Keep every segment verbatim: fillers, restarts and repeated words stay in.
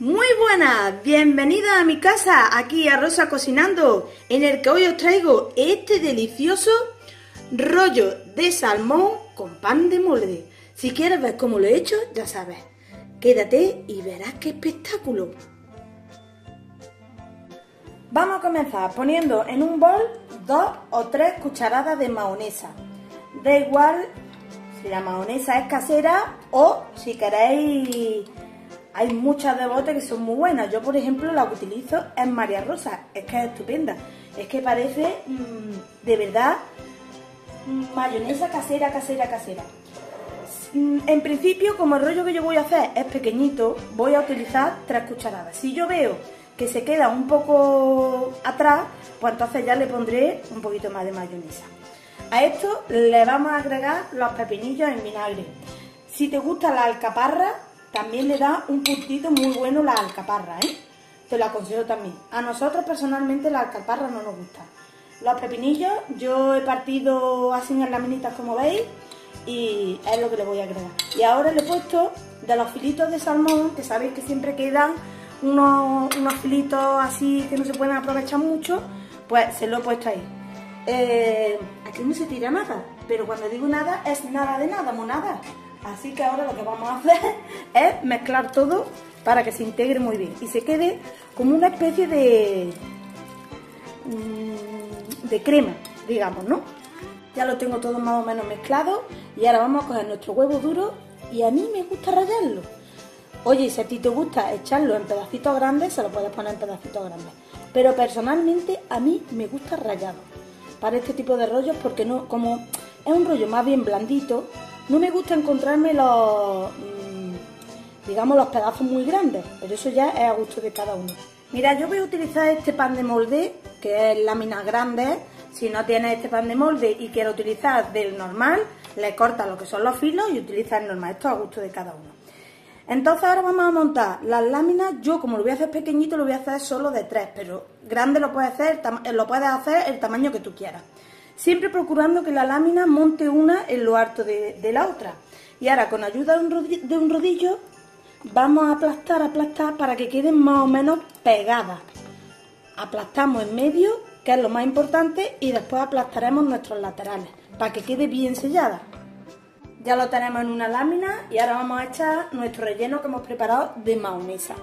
Muy buenas, bienvenida a mi casa, aquí a Rosa cocinando, en el que hoy os traigo este delicioso rollo de salmón con pan de molde. Si quieres ver cómo lo he hecho, ya sabes, quédate y verás qué espectáculo. Vamos a comenzar poniendo en un bol dos o tres cucharadas de mahonesa. Da igual si la mahonesa es casera o si queréis... Hay muchas de bote que son muy buenas. Yo, por ejemplo, la que utilizo es María Rosa. Es que es estupenda. Es que parece, mmm, de verdad, mayonesa casera, casera, casera. En principio, como el rollo que yo voy a hacer es pequeñito, voy a utilizar tres cucharadas. Si yo veo que se queda un poco atrás, pues entonces ya le pondré un poquito más de mayonesa. A esto le vamos a agregar los pepinillos en vinagre. Si te gusta la alcaparra, también le da un puntito muy bueno la alcaparra, ¿eh? Te lo aconsejo también. A nosotros personalmente la alcaparra no nos gusta. Los pepinillos yo he partido así en laminitas, como veis, y es lo que le voy a agregar. Y ahora le he puesto de los filitos de salmón, que sabéis que siempre quedan unos, unos filitos así que no se pueden aprovechar mucho, pues se lo he puesto ahí. Eh, aquí no se tira nada, pero cuando digo nada es nada de nada, monada. Así que ahora lo que vamos a hacer es mezclar todo para que se integre muy bien y se quede como una especie de, de crema, digamos, ¿no? Ya lo tengo todo más o menos mezclado y ahora vamos a coger nuestro huevo duro, y a mí me gusta rallarlo. Oye, si a ti te gusta echarlo en pedacitos grandes, se lo puedes poner en pedacitos grandes. Pero personalmente a mí me gusta rallado para este tipo de rollos, porque no, como es un rollo más bien blandito, no me gusta encontrarme los, digamos, los pedazos muy grandes, pero eso ya es a gusto de cada uno. Mira, yo voy a utilizar este pan de molde, que es láminas grandes. Si no tienes este pan de molde y quieres utilizar del normal, le cortas lo que son los filos y utilizas el normal. Esto es a gusto de cada uno. Entonces ahora vamos a montar las láminas. Yo, como lo voy a hacer pequeñito, lo voy a hacer solo de tres, pero grande lo puedes hacer, lo puedes hacer el tamaño que tú quieras. Siempre procurando que la lámina monte una en lo alto de, de la otra. Y ahora, con ayuda de un, rodillo, de un rodillo, vamos a aplastar, aplastar para que queden más o menos pegadas. Aplastamos en medio, que es lo más importante, y después aplastaremos nuestros laterales para que quede bien sellada. Ya lo tenemos en una lámina y ahora vamos a echar nuestro relleno que hemos preparado de mahonesa.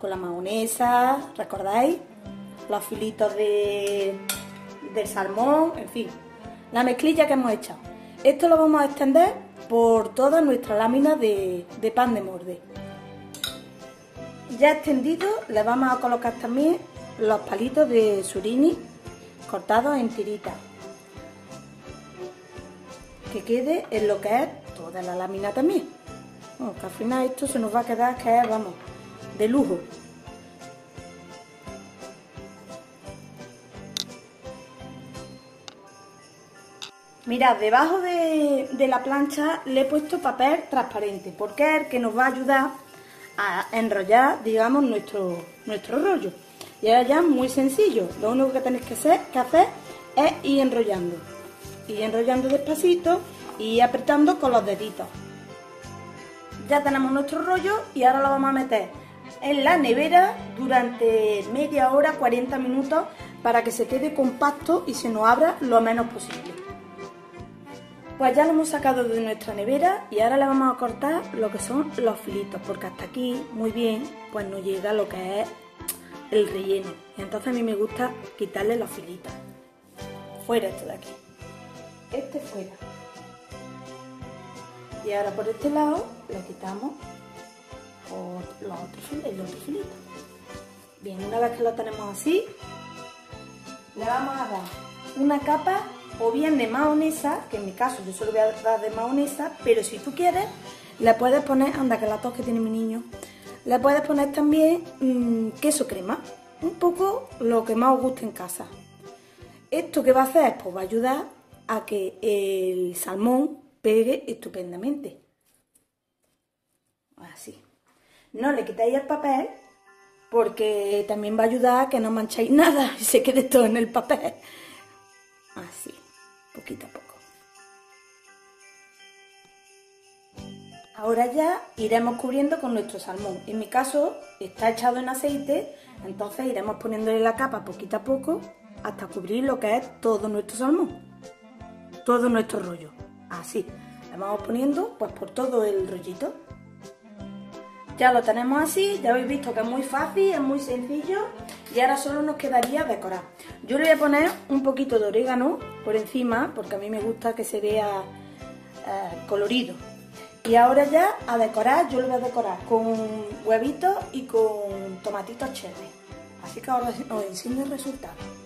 Con la mahonesa, ¿recordáis? Los filitos de... del salmón, en fin, la mezclilla que hemos echado. Esto lo vamos a extender por toda nuestra lámina de, de pan de molde. Ya extendido, le vamos a colocar también los palitos de surini cortados en tiritas, que quede en lo que es toda la lámina también. Bueno, que al final esto se nos va a quedar que es, vamos, de lujo. Mirad, debajo de, de la plancha le he puesto papel transparente, porque es el que nos va a ayudar a enrollar, digamos, nuestro, nuestro rollo. Y ahora ya es muy sencillo, lo único que tenéis que hacer, que hacer es ir enrollando. Ir enrollando despacito y apretando con los deditos. Ya tenemos nuestro rollo y ahora lo vamos a meter en la nevera durante media hora, cuarenta minutos, para que se quede compacto y se nos abra lo menos posible. Pues ya lo hemos sacado de nuestra nevera y ahora le vamos a cortar lo que son los filitos, porque hasta aquí, muy bien, pues nos llega lo que es el relleno. Y entonces a mí me gusta quitarle los filitos. Fuera esto de aquí. Este fuera. Y ahora por este lado le quitamos por los otros filitos, el otro filito. Bien, una vez que lo tenemos así, le vamos a dar una capa o bien de mahonesa, que en mi caso yo solo voy a dar de mahonesa, pero si tú quieres le puedes poner, anda que la tos que tiene mi niño, le puedes poner también mmm, queso crema, un poco lo que más os guste en casa. Esto que va a hacer, pues va a ayudar a que el salmón pegue estupendamente. Así. No le quitáis el papel, porque también va a ayudar a que no manchéis nada y se quede todo en el papel. Así. Poquito a poco. Ahora ya iremos cubriendo con nuestro salmón. En mi caso está echado en aceite, entonces iremos poniéndole la capa poquito a poco hasta cubrir lo que es todo nuestro salmón, todo nuestro rollo. Así, lo vamos poniendo pues por todo el rollito. Ya lo tenemos así, ya habéis visto que es muy fácil, es muy sencillo y ahora solo nos quedaría decorar. Yo le voy a poner un poquito de orégano por encima porque a mí me gusta que se vea eh, colorido. Y ahora ya a decorar, yo lo voy a decorar con huevitos y con tomatitos cherry. Así que ahora os enseño el resultado.